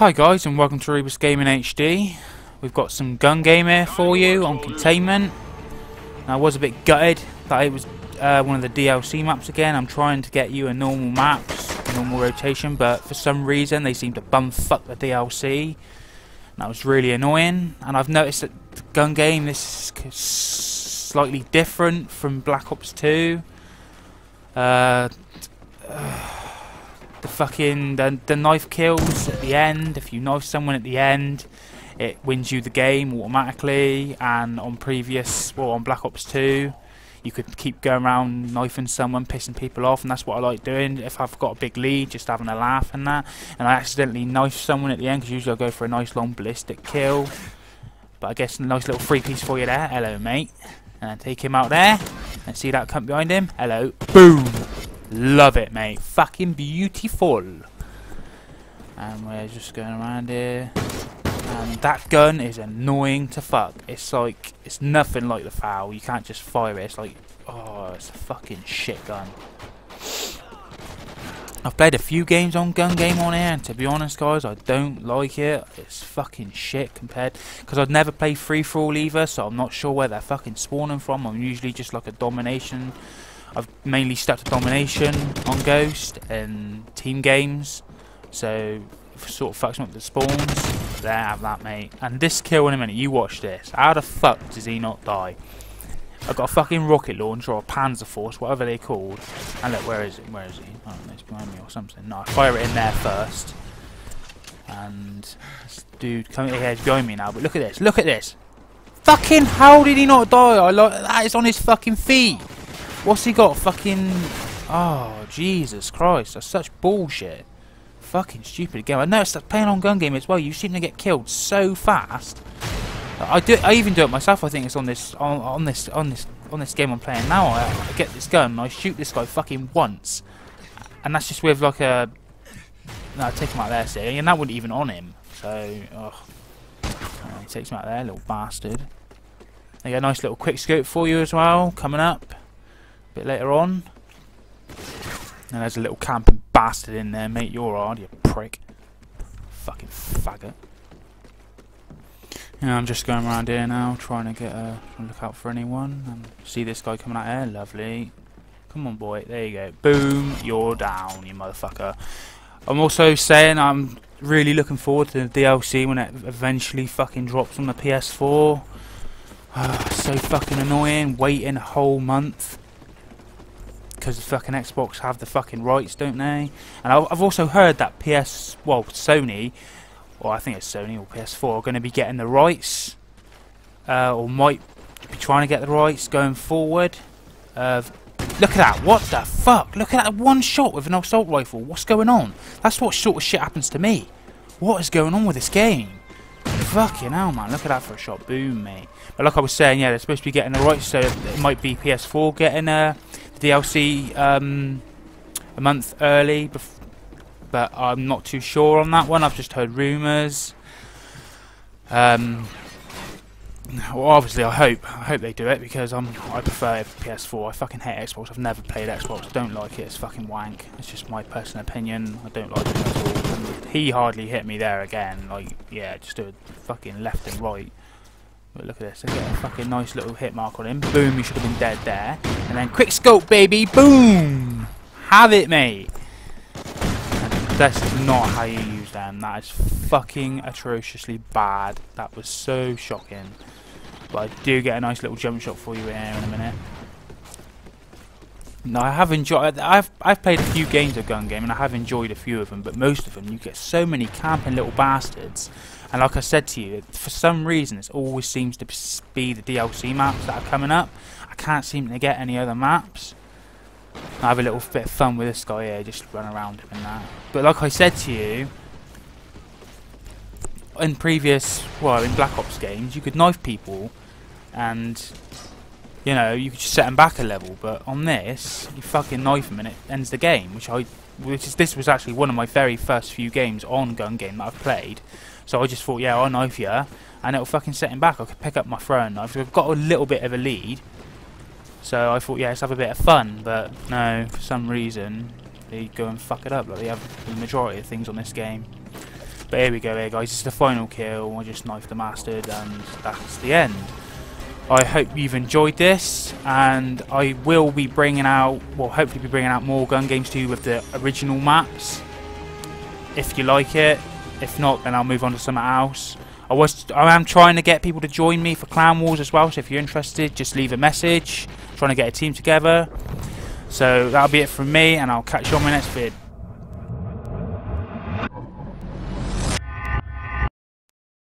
Hi guys, and welcome to Rebus Gaming HD. We've got some Gun Game here for you on Containment. Now, I was a bit gutted that it was one of the DLC maps again. I'm trying to get you a normal map, a normal rotation, but for some reason they seem to bumfuck the DLC. That was really annoying. And I've noticed that the Gun Game is slightly different from Black Ops 2. The knife kills at the end. If you knife someone at the end, it wins you the game automatically. And on on Black Ops 2, you could keep going around knifing someone, pissing people off, and that's what I like doing. If I've got a big lead, just having a laugh and that. And I accidentally knife someone at the end because usually I go for a nice long ballistic kill. But I guess a nice little free piece for you there. Hello, mate. And take him out there. And see that cunt behind him. Hello. Boom. Love it, mate. Fucking beautiful. And we're just going around here. And that gun is annoying to fuck. It's like, it's nothing like the foul. You can't just fire it. It's like, oh, it's a fucking shit gun. I've played a few games on Gun Game on here, and to be honest, guys, I don't like it. It's fucking shit compared, because I've never played free-for-all either, so I'm not sure where they're fucking spawning from. I'm usually just like a domination. I've mainly stuck to domination on Ghost and team games, so it sort of fucks me up the spawns. There, have that, mate. And this kill in a minute, you watch this. How the fuck does he not die? I've got a fucking rocket launcher or a panzer force, whatever they're called. And look, where is it? Where is he? I don't know, it's behind me or something. No, I fire it in there first. And this dude coming here is going me now, but look at this, look at this. Fucking how did he not die? I like that is on his fucking feet. What's he got? Fucking, oh Jesus Christ, that's such bullshit. Fucking stupid game. I noticed that playing on Gun Game as well, you seem to get killed so fast. I even do it myself. I think it's on this game I'm playing now. I get this gun and I shoot this guy fucking once, and that's just with like a. No, I take him out there, see, and that wouldn't even on him. So, oh, he takes him out there, little bastard. They got a nice little quick scope for you as well coming up. Bit later on. And there's a little camping bastard in there, mate. You're hard, you prick. Fucking faggot. Yeah, I'm just going around here now, trying to get a look out for anyone. And see this guy coming out here, lovely. Come on, boy. There you go. Boom. You're down, you motherfucker. I'm also saying I'm really looking forward to the DLC when it eventually fucking drops on the PS4. So fucking annoying. Waiting a whole month. Because the fucking Xbox have the fucking rights, don't they? And I've also heard that Sony, or I think it's Sony or PS4, are going to be getting the rights, or might be trying to get the rights going forward. Look at that! What the fuck? Look at that one shot with an assault rifle. What's going on? That's what sort of shit happens to me. What is going on with this game? Fucking hell, man. Look at that for a shot. Boom, mate. But like I was saying, yeah, they're supposed to be getting the rights, so it might be PS4 getting DLC a month early, but I'm not too sure on that one. I've just heard rumours. Well, obviously, I hope they do it, because I prefer PS4. I fucking hate Xbox. I've never played Xbox. Don't like it. It's fucking wank. It's just my personal opinion. I don't like it at all. And he hardly hit me there again. Like, yeah, just do a fucking left and right. But look at this, I get a fucking nice little hit mark on him. Boom, he should have been dead there. And then quick scope, baby, boom! Have it, mate! That's not how you use them. That is fucking atrociously bad. That was so shocking. But I do get a nice little jump shot for you in here in a minute. No, I have enjoyed. I've played a few games of Gun Game, and I have enjoyed a few of them. But most of them, you get so many camping little bastards. And like I said to you, for some reason, it always seems to be the DLC maps that are coming up. I can't seem to get any other maps. I have a little bit of fun with this guy here, just run around him and that. But like I said to you, in previous, well, in Black Ops games, you could knife people, and you know, you could just set them back a level. But on this, you fucking knife them and it ends the game, this was actually one of my very first few games on Gun Game that I've played. So I just thought, yeah, I'll knife you, and it'll fucking set him back. I could pick up my throwing knife. I've got a little bit of a lead, so I thought, yeah, let's have a bit of fun. But no, for some reason, they go and fuck it up. Like they have the majority of things on this game. But here we go, here guys, it's the final kill. I just knifed the Master, and that's the end. I hope you've enjoyed this, and I will be bringing out, well, hopefully be bringing out more Gun Games 2 with the original maps. If you like it, if not, then I'll move on to something else. I am trying to get people to join me for Clown Wars as well, so if you're interested, just leave a message. I'm trying to get a team together. So that'll be it from me, and I'll catch you on my next vid.